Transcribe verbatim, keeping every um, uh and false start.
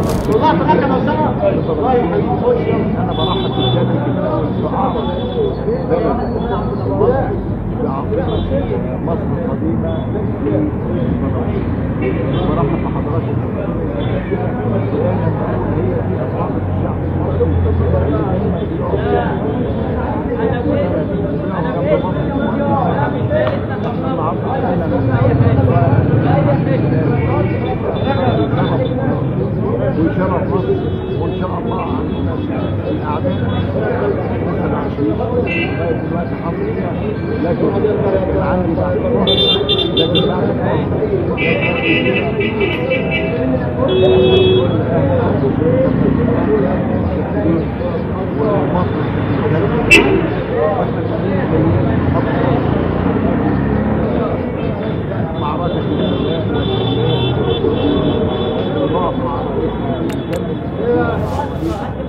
والله طلعنا مسار والله يخليك خش. انا برحب بالجد كده والصحافه مصر القديمه برحب بحضراتكم هي اصحاب الشعب. انا بقيت انا بقيت وشرف مصر وان شاء الله عندنا الاعداد مثلا عشرين لغايه دلوقتي حاضرين، لكن كان عندي بعد لكن بعد ومصر معركه الله. Yeah.